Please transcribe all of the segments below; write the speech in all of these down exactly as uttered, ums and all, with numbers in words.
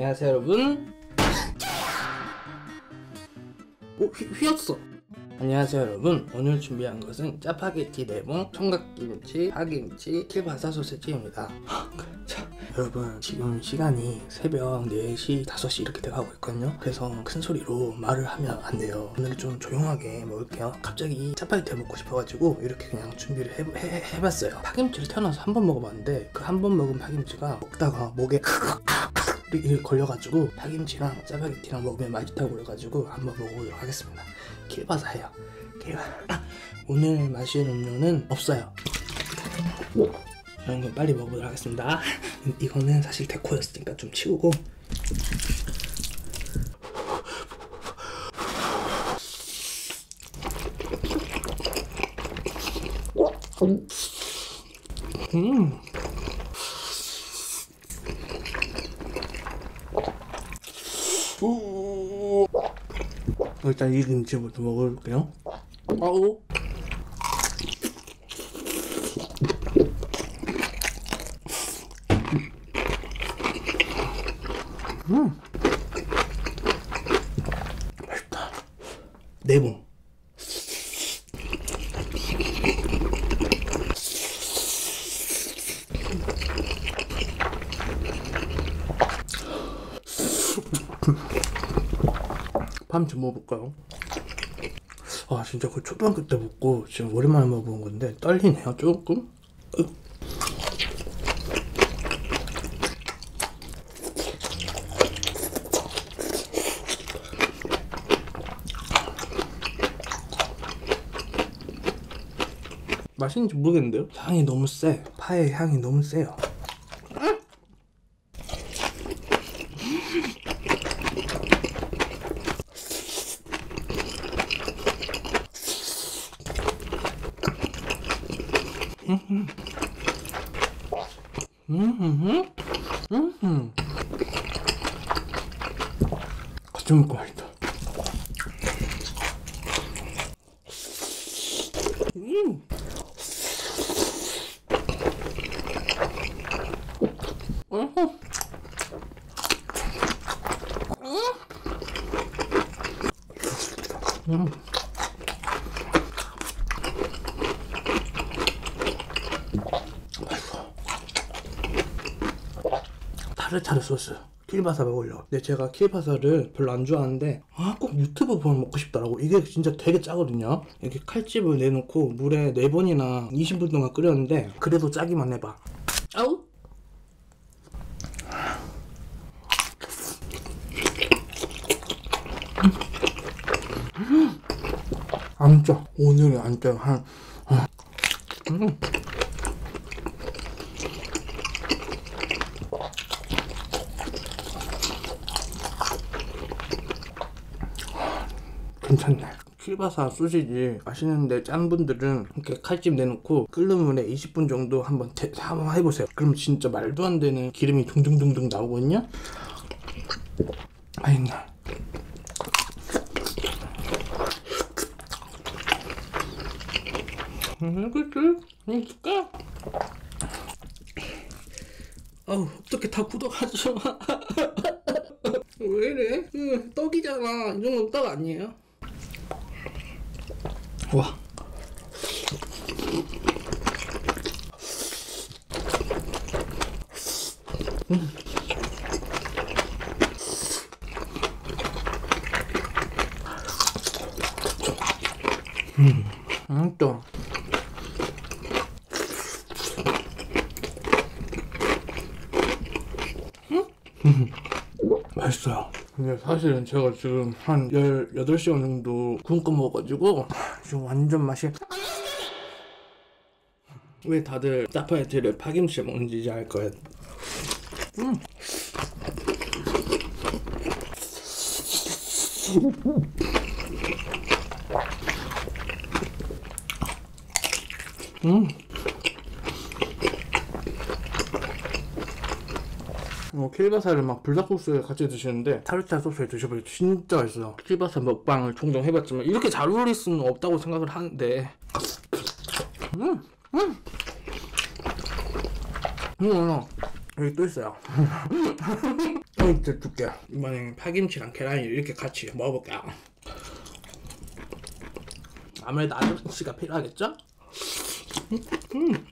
안녕하세요 여러분. 오, 휘, 휘었어. 안녕하세요 여러분. 오늘 준비한 것은 짜파게티 네모, 총각김치, 파김치, 킬바사 소세지입니다. 자, 여러분 지금 시간이 새벽 네 시, 다섯 시 이렇게 돼가고 있거든요. 그래서 큰 소리로 말을 하면 안 돼요. 오늘 좀 조용하게 먹을게요. 갑자기 짜파게티 먹고 싶어가지고 이렇게 그냥 준비를 해, 해, 해봤어요. 파김치를 태어나서 한 번 먹어봤는데 그 한 번 먹은 파김치가 먹다가 목에 이렇게 걸려가지고 파김치랑 짜파게티랑 먹으면 맛있다고 그래가지고 한번 먹어보도록 하겠습니다. 킬바사예요. 킬바사. 아! 오늘 마실 음료는 없어요. 이런 건 빨리 먹어보도록 하겠습니다. 이거는 사실 데코였으니까 좀 치우고. 음. 오, 일단 이 김치부터 먹어볼게요. 아오. 음, 맛있다. 네모. 파김치 먹어볼까요? 아 진짜 그 초등학교 때 먹고 지금 오랜만에 먹어본 건데 떨리네요 조금? 맛있는지 모르겠는데요? 향이 너무 세. 파의 향이 너무 세요. 음. 음. 음. 같이 먹고 맛있다. 음. 음. 음. 차례차례 썼어요. 킬바사 먹으려고. 근데 제가 킬바사를 별로 안 좋아하는데 아, 꼭 유튜브 보면 먹고 싶더라고. 이게 진짜 되게 짜거든요. 이렇게 칼집을 내놓고 물에 네 번이나 이십 분 동안 끓였는데 그래도 짜기만 해봐. 아우! 안 짜. 오늘은 안 짜요. 한... 음. 괜찮네. 킬바사 소시지 아시는데 짠 분들은 이렇게 칼집 내놓고 끓는 물에 이십 분 정도 한번 데, 한번 해보세요. 그럼 진짜 말도 안 되는 기름이 둥둥둥둥 나오거든요. 맛있나? 음, 그치? 맛있을까? 아우, 어떻게 다 굳어가지마. 왜 이래? 음, 떡이잖아. 이 정도면 떡 아니에요? 와. 음. 음. 음, 또. 음? 맛있어요. 근데 사실은 제가 지금 한 열여덟 시간 정도 굶고 먹어가지고 지금 완전 맛이. 왜 다들 짜파게티를 파김치에 먹는지 이제 알 거예요. 음. 음. 어, 킬바사를 막 불닭소스에 같이 드시는데 타르타 소스에 드셔보세요. 진짜 맛있어요. 킬바사 먹방을 종종 해봤지만 이렇게 잘 어울릴 수는 없다고 생각을 하는데 음! 음! 음! 여기 또 있어요. 포인트 줄게. 이번엔 파김치랑 계란이 이렇게 같이 먹어볼게요. 아무래도 아저씨가 필요하겠죠? 음.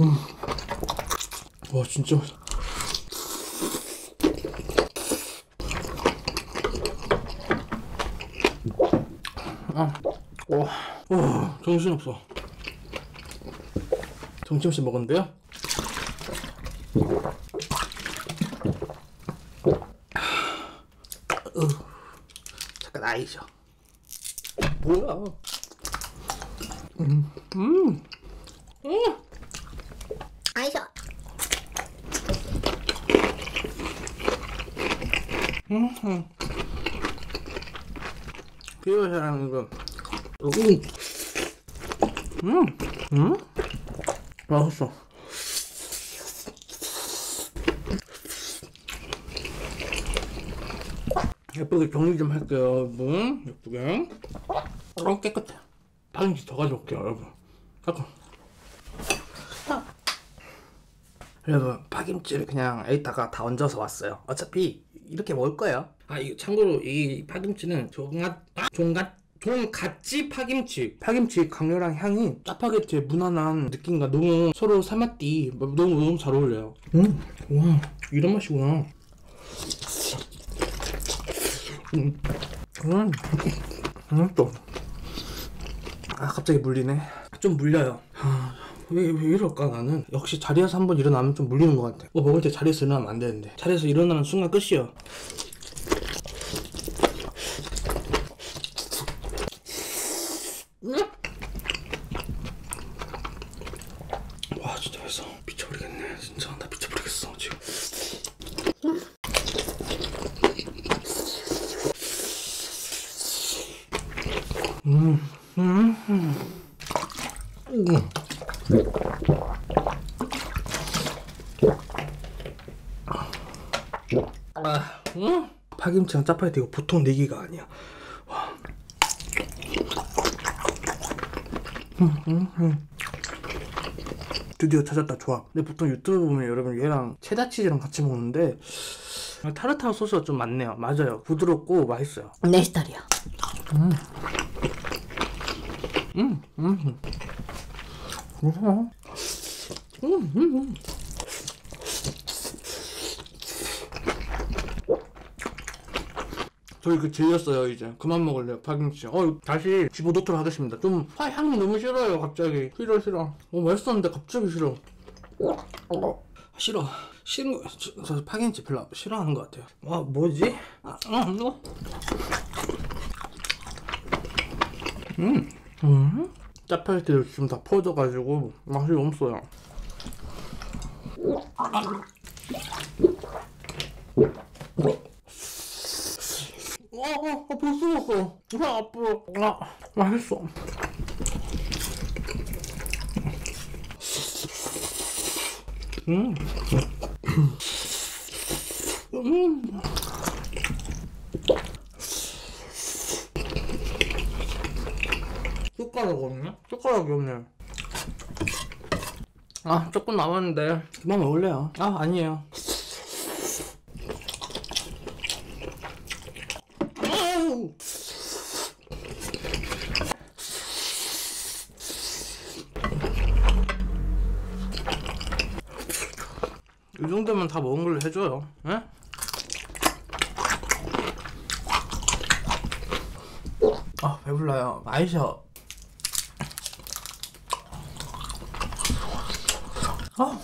음. 음. 와 진짜 아, 오, 오, 정신없어. 정신없이 먹었는데요? 어, 잠깐 아이죠. 뭐야? 음, 음, 음, 아이죠. 음, 음. 킬바사랑 이거 음! 음! 맛있어. 예쁘게 정리 좀 할게요 여러분. 예쁘게 어 깨끗해. 파김치 더 가져올게요 여러분. 잠깐 여러분 파김치를 그냥 여기다가 다 얹어서 왔어요. 어차피 이렇게 먹을 거예요. 아 이거 참고로 이 파김치는 종갓 종갓 종갓집 파김치. 파김치 강렬한 향이 짜파게티의 무난한 느낌과 너무 서로 삼합띠 너무 너무 잘 어울려요. 음, 와 이런 맛이구나. 음, 음, 음 또. 아 갑자기 물리네. 좀 물려요. 아, 왜, 왜 이럴까 나는. 역시 자리에서 한번 일어나면 좀 물리는 것 같아. 뭐 먹을 때 자리에서 일어나면 안 되는데. 자리에서 일어나는 순간 끝이요. 와 진짜 맛있어. 미쳐버리겠네 진짜. 나 미쳐버리겠어 지금. 음, 음, 음, 음. 아, 음? 파김치랑 짜파게티 이거 보통 내기가 아니야. 와. 음, 음, 음. 드디어 찾았다. 좋아. 근데 보통 유튜브 보면 여러분 얘랑 체다치즈랑 같이 먹는데 타르타르 소스가 좀 많네요. 맞아요. 부드럽고 맛있어요. 내 스타일이야. 음. 음, 음. 음, 음, 음. 저희 그 질렸어요 이제. 그만 먹을래요 파김치. 어 다시 집어넣도록 하겠습니다. 좀 파 향이 너무 싫어요 갑자기. 싫어 싫어. 어 맛있었는데 갑자기 싫어. 어. 싫어. 싫은 거. 저, 저 파김치 별로 싫어하는 것 같아요. 아 뭐지? 아 이거. 음. 음. 짜파게티를 지금 다 퍼져가지고 맛이 없어요. 아. 아, 아, 아 벌써 먹었어. 아, 아프러. 아, 맛있어. 음. 음. 숟가락 없네? 숟가락이 없네. 아, 조금 남았는데. 그만 먹을래요. 아, 아니에요. 이 정도면 다 먹은 걸로 해줘요. 예? 아 배불러요. 마이셔. 아.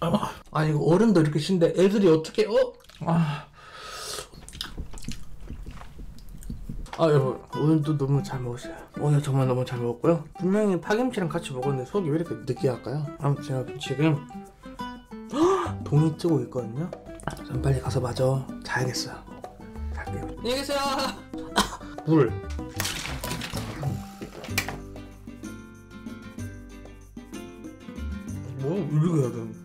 아. 아니 이거 어른도 이렇게 신데 애들이 어떻게 어? 아. 아 여러분 오늘도 너무 잘 먹었어요. 오늘 정말 너무 잘 먹었고요. 분명히 파김치랑 같이 먹었는데 속이 왜 이렇게 느끼할까요? 아무튼 여러분 지금 헉! 동이 뜨고 있거든요. 전 빨리 가서 마저 자야겠어요. 잘게요. 안녕히 계세요. 물 뭐? 이렇게 해야 되는데